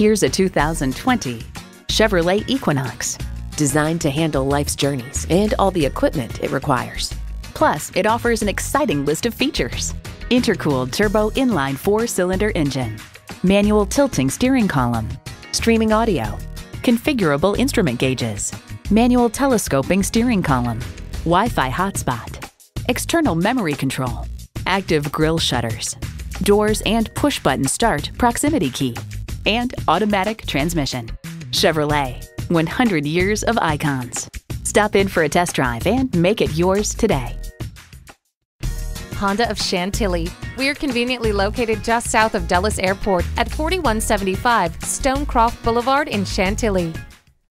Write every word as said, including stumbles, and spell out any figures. Here's a two thousand twenty Chevrolet Equinox, designed to handle life's journeys and all the equipment it requires. Plus, it offers an exciting list of features: intercooled turbo inline four-cylinder engine, manual tilting steering column, streaming audio, configurable instrument gauges, manual telescoping steering column, Wi-Fi hotspot, external memory control, active grille shutters, doors and push-button start proximity key, and automatic transmission. Chevrolet, one hundred years of icons. Stop in for a test drive and make it yours today. Honda of Chantilly. We're conveniently located just south of Dulles Airport at forty-one seventy-five Stonecroft Boulevard in Chantilly.